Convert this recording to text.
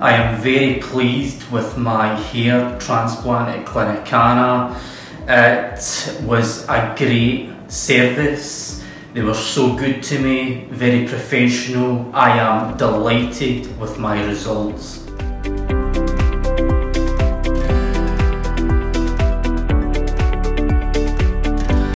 I am very pleased with my hair transplant at Clinicana. It was a great service. They were so good to me, very professional. I am delighted with my results.